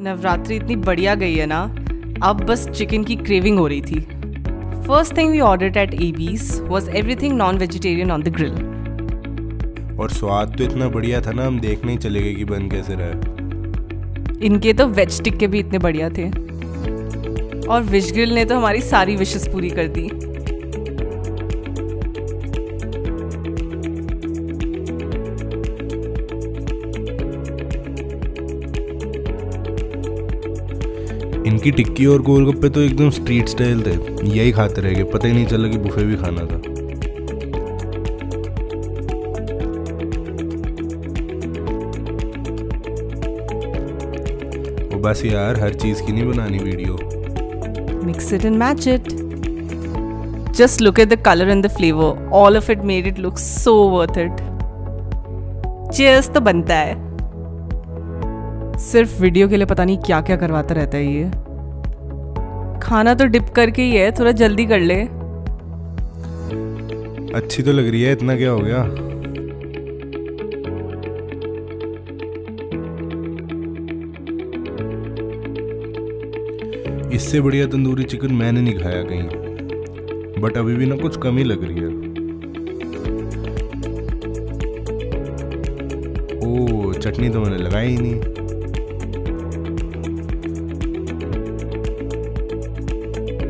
नवरात्रि इतनी बढ़िया गई है ना, अब बस चिकन की क्रेविंग हो रही थी। First thing we ordered at AB's was everything non vegetarian on the grill. और स्वाद तो इतना बढ़िया था ना, हम देखने ही चले गए कि बन कैसे रहा। इनके तो वेज स्टिक के भी इतने बढ़िया थे, और विश ग्रिल ने तो हमारी सारी विशेस पूरी कर दी। इनकी टिक्की और गोलगप्पे तो एकदम स्ट्रीट स्टाइल थे, यही खाते रह गए, पता ही नहीं चला कि बुफे भी खाना था। बस यार, हर चीज की नहीं बनानी video. Mix it and match it. Just look at the colour and the flavour, all of it made it look so worth it. Cheers तो बनता है। सिर्फ वीडियो के लिए पता नहीं क्या क्या करवाता रहता है ये। खाना तो डिप करके ही है, थोड़ा जल्दी कर ले। अच्छी तो लग रही है, इतना क्या हो गया। इससे बढ़िया तंदूरी चिकन मैंने नहीं खाया कहीं, बट अभी भी ना कुछ कमी लग रही है। ओह, चटनी तो मैंने लगाई ही नहीं,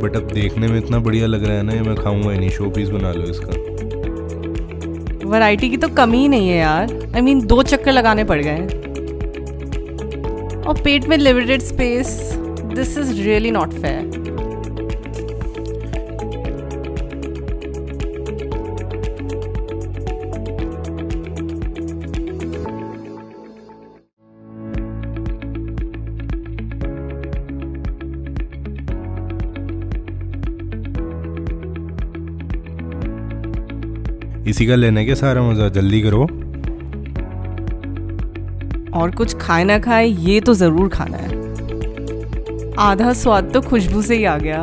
बट अब देखने में इतना बढ़िया लग रहा है ना, ये मैं खाऊंगा ही नहीं। शो पीस बना लो इसका। वैरायटी की तो कमी ही नहीं है यार। आई मीन, दो चक्कर लगाने पड़ गए और पेट में limited space. This is really not fair. इसी का लेने के सारा मजा, जल्दी करो। और कुछ खाए ना खाए, ये तो जरूर खाना है। आधा स्वाद तो खुशबू से ही आ गया।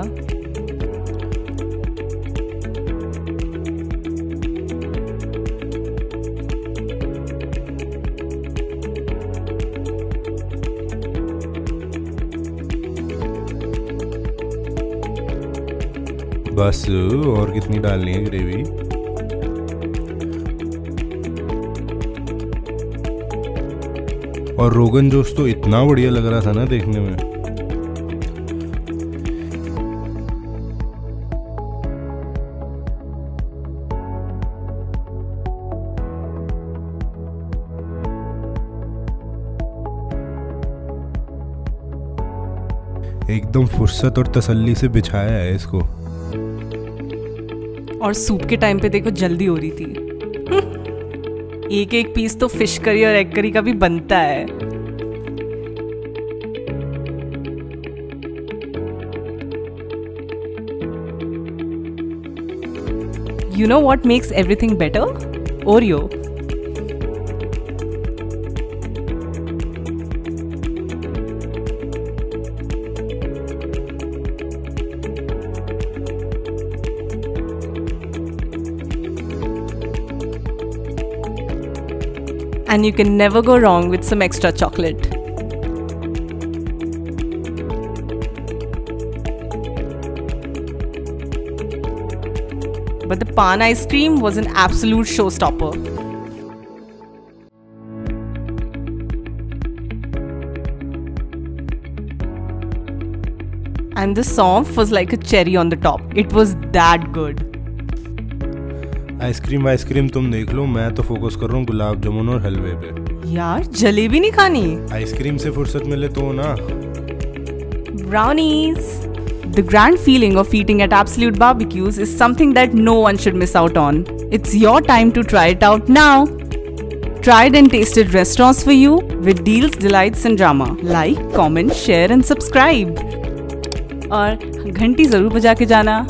बस, और कितनी डालनी है ग्रेवी? और रोगन जोश तो इतना बढ़िया लग रहा था ना देखने में। एकदम फुर्सत और तसल्ली से बिछाया है इसको। और सूप के टाइम पे देखो, जल्दी हो रही थी। एक एक पीस तो फिश करी और एग करी का भी बनता है। You know what makes everything better? Oreo. And you can never go wrong with some extra chocolate. But the pan ice cream was an absolute showstopper. And the sauce was like a cherry on the top. It was that good. Ice cream तुम देख लो, मैं तो focus कर रहा हूँ गुलाब जामुन और हलवे पे। यार, जलेबी नहीं खानी? आइसक्रीम से फुर्सत मिले तो ना। Brownies. The grand feeling of eating at Absolute Barbecues is something that no one should miss out on. It's your time to try it out now. Tried and tasted restaurants for you with deals, delights and drama. Like, comment, share and subscribe. और घंटी जरूर बजा के जाना।